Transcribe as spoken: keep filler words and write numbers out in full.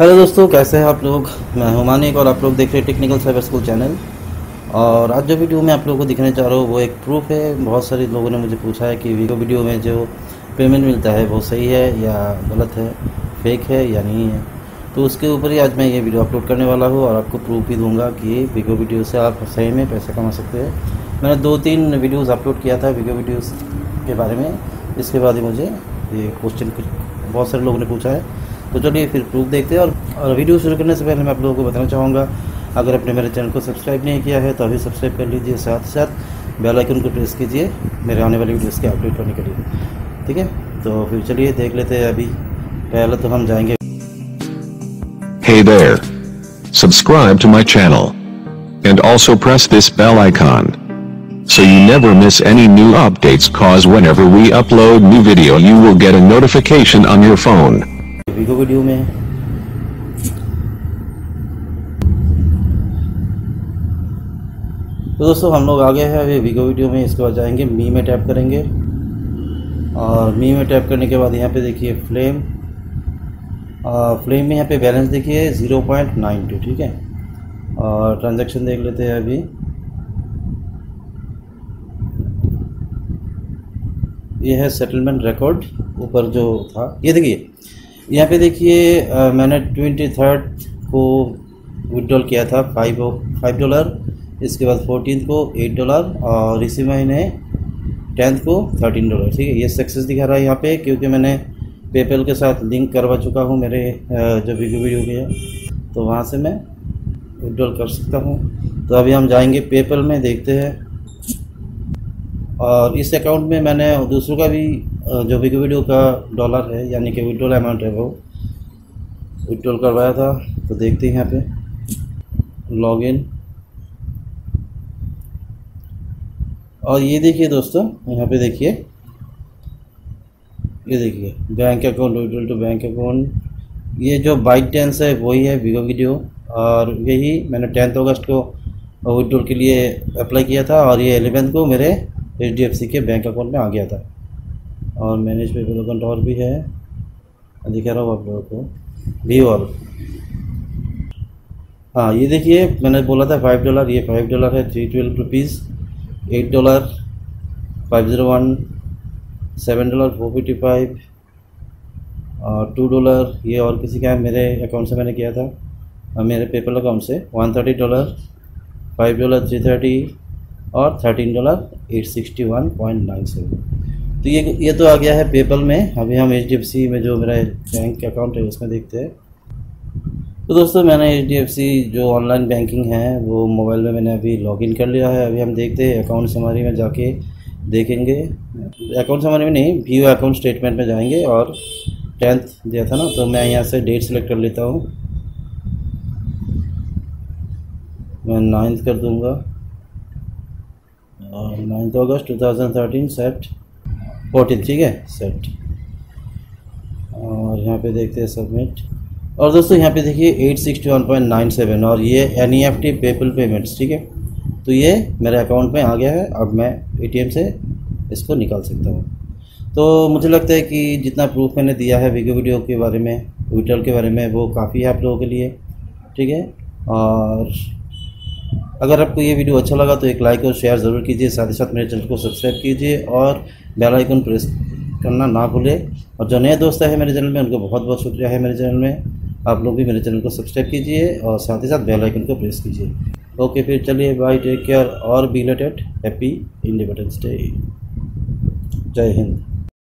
Hello दोस्तों, कैसे हैं आप लोग। मैं हूं मानिक और आप लोग देख रहे हैं टेक्निकल साइबर स्कूल चैनल। और आज जो वीडियो में आप लोगों को दिखने जा रहा हूं वो एक प्रूफ है। बहुत सारे लोगों ने मुझे पूछा है कि वीगो वीडियो में जो पेमेंट मिलता है वो सही है या गलत है, फेक है या नहीं है। तो उसके ऊपर ही आज मैं ये वीडियो अपलोड करने वाला हूँ और आपको प्रूफ भी दूँगा कि वीगो वीडियो से आप सही में पैसा कमा सकते हैं। मैंने दो तीन वीडियोज़ अपलोड किया था वीगो वीडियोज़ के बारे में। इसके बाद ही मुझे ये क्वेश्चन कुछ बहुत सारे लोगों ने पूछा है, तो चलिए फिर प्रूफ देखते हैं। और, और वीडियो शुरू करने से पहले मैं आप लोगों को बताना चाहूँगा, अगर आपने मेरे चैनल को सब्सक्राइब नहीं किया है तो अभी सब्सक्राइब कर लीजिए, साथ साथ बेल आइकन को प्रेस कीजिए मेरे आने वाले वीडियोस के अपडेट होने के लिए। ठीक है, तो फिर चलिए देख लेते हैं। अभी पहले तो हम जाएंगे Hey there. Subscribe to my channel and also press this bell icon so you never miss any new updates, cause whenever we upload new video you will get a notification on your phone. Vigo video में तो दोस्तों हम लोग आ गए हैं अभी we go video में। इसके बाद जाएंगे मी में, टैप करेंगे और मी में टैप करने के बाद यहाँ पे देखिए फ्लेम और फ्लेम में यहाँ पे बैलेंस देखिए ज़ीरो पॉइंट नाइन टू। ठीक है, और ट्रांजैक्शन देख लेते हैं अभी। ये है सेटलमेंट रिकॉर्ड, ऊपर जो था ये देखिए। यहाँ पे देखिए मैंने ट्वेंटी थर्ड को विड्रॉल किया था फाइव फाइव डॉलर, इसके बाद फोर्टीन को एट डॉलर, और इसी महीने टेंथ को थर्टीन डॉलर। ठीक है, ये सक्सेस दिखा रहा है यहाँ पे क्योंकि मैंने पेपल के साथ लिंक करवा चुका हूँ मेरे जो वीडियो वीडियो किया, तो वहाँ से मैं विड्रॉल कर सकता हूँ। तो अभी हम जाएंगे पेपल में, देखते हैं। और इस अकाउंट में मैंने दूसरों का भी जो वीगो वीडियो का डॉलर है यानी कि विड्रॉल अमाउंट है वो विड्रॉल करवाया था। तो देखते हैं यहाँ पे लॉगिन, और ये देखिए दोस्तों यहाँ पे देखिए, ये देखिए bank account withdrawal to bank account. ये जो बाइट डांस है वही है वीगो वीडियो, और यही मैंने टेंथ अगस्त को विड्रॉल के लिए अप्लाई किया था और ये एलेवेंथ को मेरे एच डी एफ सी के बैंक अकाउंट में आ गया था। और मैनेज पेपल अकाउंट और भी है, दिखा रहा हूँ आप लोगों को व्यू। और हाँ, ये देखिए मैंने बोला था फाइव डॉलर, ये फाइव डॉलर है three twelve rupees, eight dollar, five zero one, seven dollar, four fifty five, और टू डॉलर। ये और किसी का मेरे अकाउंट से मैंने किया था, और मेरे पेपल अकाउंट से one thirty dollar, five dollar three thirty, और thirteen dollar eight sixty one point nine seven. तो ये ये तो आ गया है पेपल में। अभी हम एच डी एफ सी में जो मेरा बैंक अकाउंट है उसमें देखते हैं। तो दोस्तों मैंने एच डी एफ सी जो ऑनलाइन बैंकिंग है वो मोबाइल में मैंने अभी लॉगिन कर लिया है। अभी हम देखते हैं अकाउंट समरी में जाके देखेंगे, अकाउंट समरी में नहीं, व्यू अकाउंट स्टेटमेंट में जाएंगे। और टेंथ दिया था ना, तो मैं यहाँ से डेट सेलेक्ट कर लेता हूँ, मैं नाइन्थ कर दूँगा, और ninth August two thousand thirteen set fourteen. ठीक है, सेट, और यहाँ पे देखते हैं सबमिट। और दोस्तों यहाँ पे देखिए eight sixty one point nine seven, और ये N E F T PayPal payments. ठीक है, तो ये मेरे अकाउंट में आ गया है। अब मैं ए टी एम से इसको निकाल सकता हूँ। तो मुझे लगता है कि जितना प्रूफ मैंने दिया है वीगो वीडियो के बारे में, विड्रॉल के बारे में, वो काफ़ी है आप लोगों के लिए। ठीक है, और अगर आपको ये वीडियो अच्छा लगा तो एक लाइक और शेयर ज़रूर कीजिए, साथ ही साथ मेरे चैनल को सब्सक्राइब कीजिए और बेल आइकन प्रेस करना ना भूले। और जो नए दोस्त हैं मेरे चैनल में उनको बहुत बहुत शुक्रिया है मेरे चैनल में। आप लोग भी मेरे चैनल को सब्सक्राइब कीजिए और साथ ही साथ बेल आइकन को प्रेस कीजिए। ओके, फिर चलिए, बाय, टेक केयर और be related happy independence day. जय हिंद।